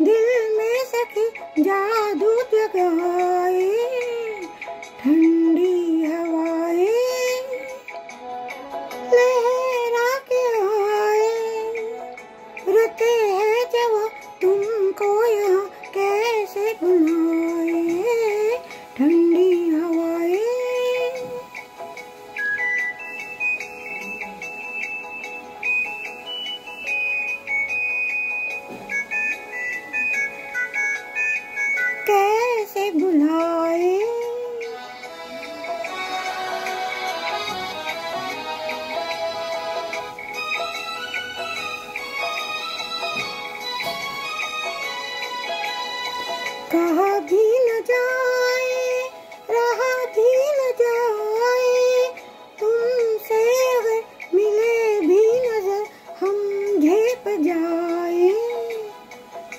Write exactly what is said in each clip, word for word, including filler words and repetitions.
दिल में सखी जादू जगाए, ठंडी हवाएं लहरा के आए। रुते हैं जब तुमको यहाँ कैसे बुलाए, ठंडी हवाएं। कैसे बुलाए, कहा भी न जाए, रहा भी न जाए। तुमसे अगर मिले भी नजर हम झेप जाए,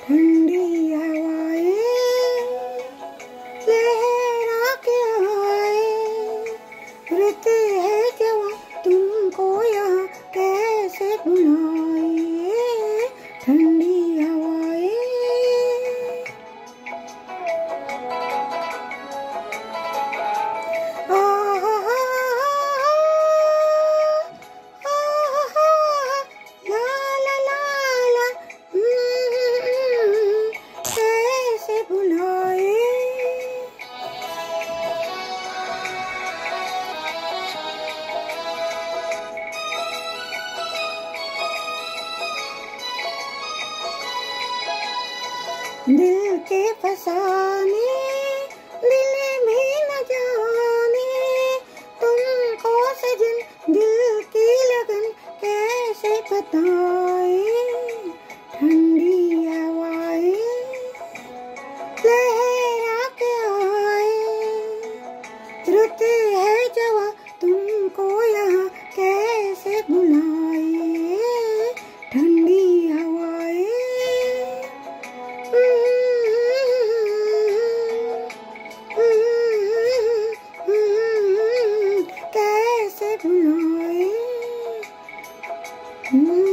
ठंडी हवाएं लहरा के आए। रुते हैं जवां तुमको यहाँ कैसे बुलाए, ठंडी दिल के फसाने, दिल में न जाने। तुमको सजन दिल की लगन कैसे बताए, ठंडी हवाएं लहरा के आए। रुते हैं जवां तुमको यहाँ कैसे बुलाए, ठंडी बुलाए।